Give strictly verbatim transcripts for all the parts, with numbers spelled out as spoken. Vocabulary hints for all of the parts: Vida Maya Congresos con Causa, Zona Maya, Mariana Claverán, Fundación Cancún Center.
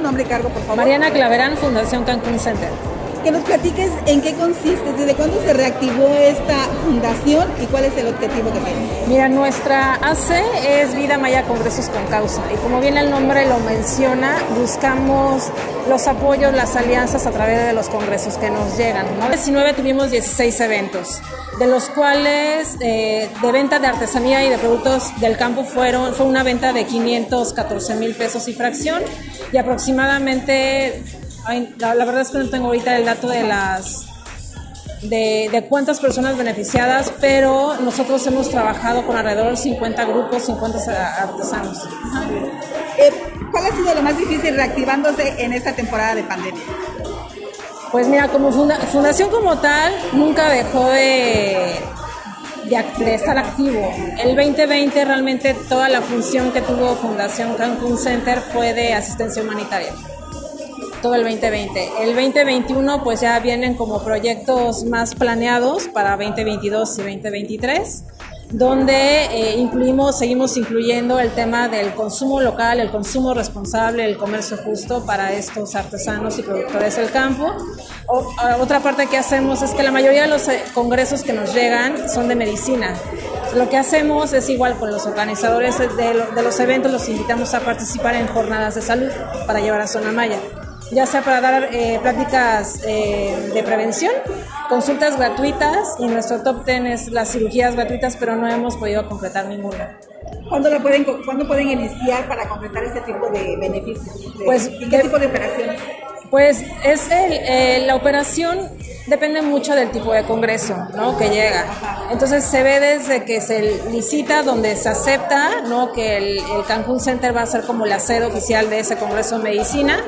Nombre y cargo, por favor. Mariana Claverán, Fundación Cancún Center. Que nos platiques en qué consiste, desde cuándo se reactivó esta fundación y cuál es el objetivo que tiene. Mira, nuestra A C es Vida Maya Congresos con Causa y como bien el nombre lo menciona, buscamos los apoyos, las alianzas a través de los congresos que nos llegan, ¿no? En dos mil diecinueve tuvimos dieciséis eventos, de los cuales eh, de venta de artesanía y de productos del campo fueron, fue una venta de quinientos catorce mil pesos y fracción y aproximadamente... Ay, la, la verdad es que no tengo ahorita el dato de las de, de cuántas personas beneficiadas, pero nosotros hemos trabajado con alrededor de cincuenta grupos, cincuenta artesanos. Eh, ¿Cuál ha sido lo más difícil reactivándose en esta temporada de pandemia? Pues mira, como funda, fundación como tal nunca dejó de, de, de estar activo. El veinte veinte realmente toda la función que tuvo Fundación Cancún Center fue de asistencia humanitaria. Todo el veinte veinte. El veinte veintiuno pues ya vienen como proyectos más planeados para veinte veintidós y veinte veintitrés, donde eh, incluimos, seguimos incluyendo el tema del consumo local, el consumo responsable, el comercio justo para estos artesanos y productores del campo. O, otra parte que hacemos es que la mayoría de los congresos que nos llegan son de medicina. Lo que hacemos es igual con los organizadores de los eventos, los invitamos a participar en jornadas de salud para llevar a Zona Maya, ya sea para dar eh, prácticas eh, de prevención, consultas gratuitas, y nuestro top ten es las cirugías gratuitas, pero no hemos podido concretar ninguna. ¿Cuándo, la pueden, ¿cuándo pueden iniciar para concretar este tipo de beneficios? De, pues, ¿Y qué de, tipo de operación? Pues es el, eh, la operación depende mucho del tipo de congreso, ¿no?, que llega. Entonces se ve desde que se licita, donde se acepta, ¿no?, que el, el Cancún Center va a ser como la sede oficial de ese congreso de medicina.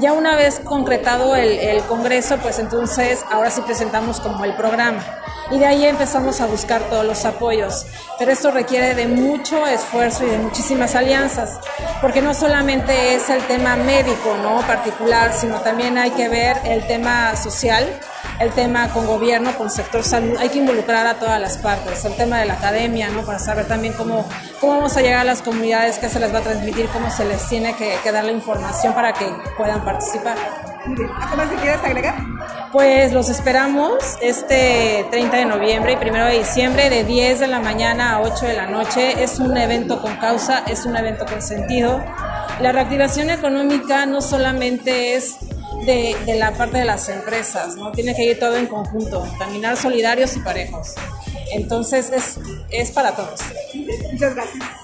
Ya una vez concretado el, el congreso, pues entonces ahora sí presentamos como el programa y de ahí empezamos a buscar todos los apoyos, pero esto requiere de mucho esfuerzo y de muchísimas alianzas, porque no solamente es el tema médico, ¿no?, particular, sino también hay que ver el tema social, el tema con gobierno, con sector salud, hay que involucrar a todas las partes, el tema de la academia, ¿no?, para saber también cómo, cómo vamos a llegar a las comunidades, qué se les va a transmitir, cómo se les tiene que, que dar la información para que puedan participar. ¿Algo más que quieras agregar? Pues los esperamos este treinta de noviembre y primero de diciembre de diez de la mañana a ocho de la noche. Es un evento con causa, es un evento con sentido. La reactivación económica no solamente es de, de la parte de las empresas, ¿no? Tiene que ir todo en conjunto, caminar solidarios y parejos. Entonces es, es para todos. Muchas gracias.